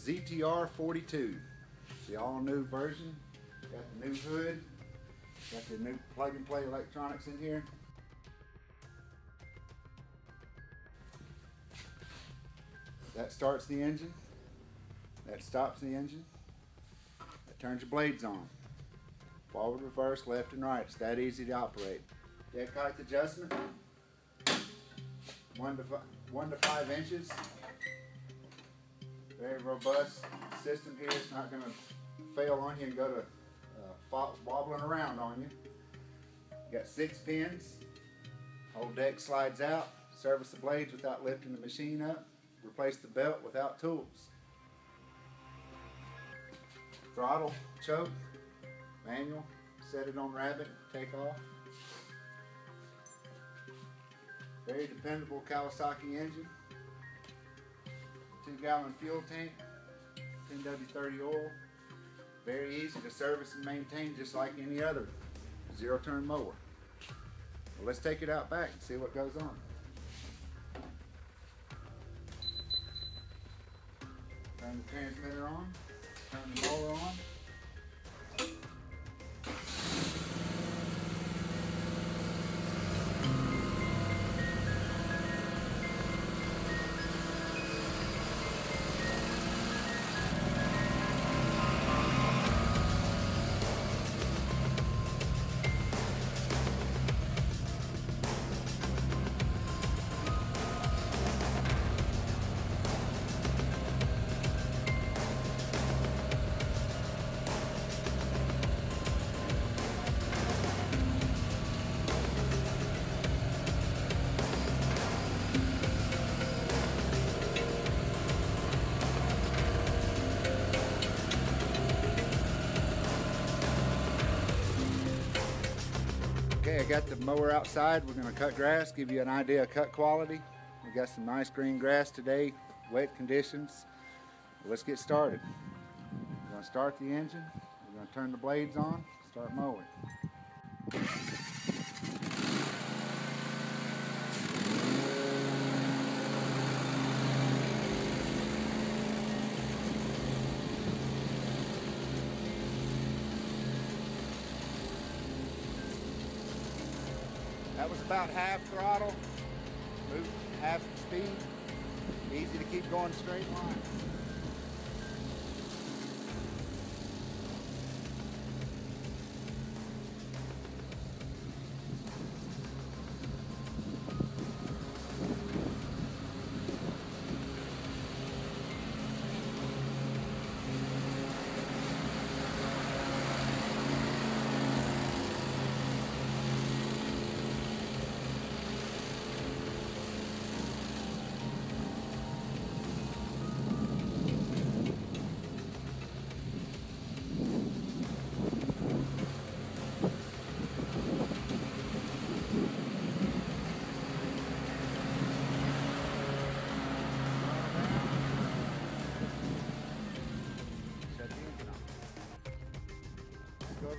ZTR 42. It's the all new version. Got the new hood. Got the new plug and play electronics in here. That starts the engine. That stops the engine. That turns your blades on. Forward, reverse, left and right. It's that easy to operate. Deck height adjustment. 1 to 5 inches. Very robust system here. It's not going to fail on you and go to wobbling around on you. You got 6 pins. Whole deck slides out. Service the blades without lifting the machine up. Replace the belt without tools. Throttle, choke, manual. Set it on rabbit. Take off. Very dependable Kawasaki engine. 2-gallon fuel tank, 10W30 oil. Very easy to service and maintain, just like any other zero-turn mower. Well, let's take it out back and see what goes on. Turn the transmitter on. Turn the mower on. I got the mower outside. We're going to cut grass, give you an idea of cut quality. We got some nice green grass today, wet conditions. Let's get started. We're going to start the engine. We're going to turn the blades on, start mowing. That was about half throttle, move half speed, easy to keep going straight line.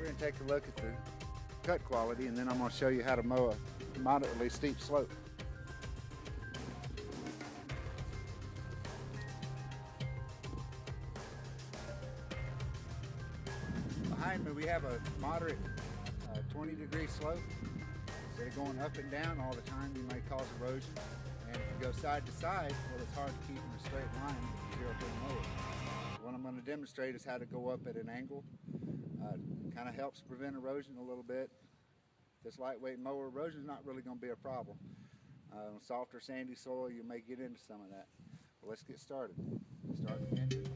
And take a look at the cut quality, and then I'm going to show you how to mow a moderately steep slope. Behind me we have a moderate 20-degree slope. Instead of going up and down all the time, you may cause erosion. And if you go side to side, well, it's hard to keep in a straight line with a zero-turn mower. What I'm going to demonstrate is how to go up at an angle. Kind of helps prevent erosion a little bit. This lightweight mower, erosion is not really going to be a problem. On softer sandy soil, you may get into some of that. Well, let's get started. Start the engine.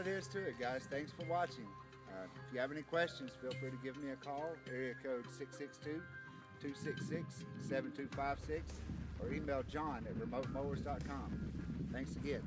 it is to it, guys. Thanks for watching. If you have any questions, feel free to give me a call. Area code 662-266-7256 or email John at RemoteMowers.com. Thanks again.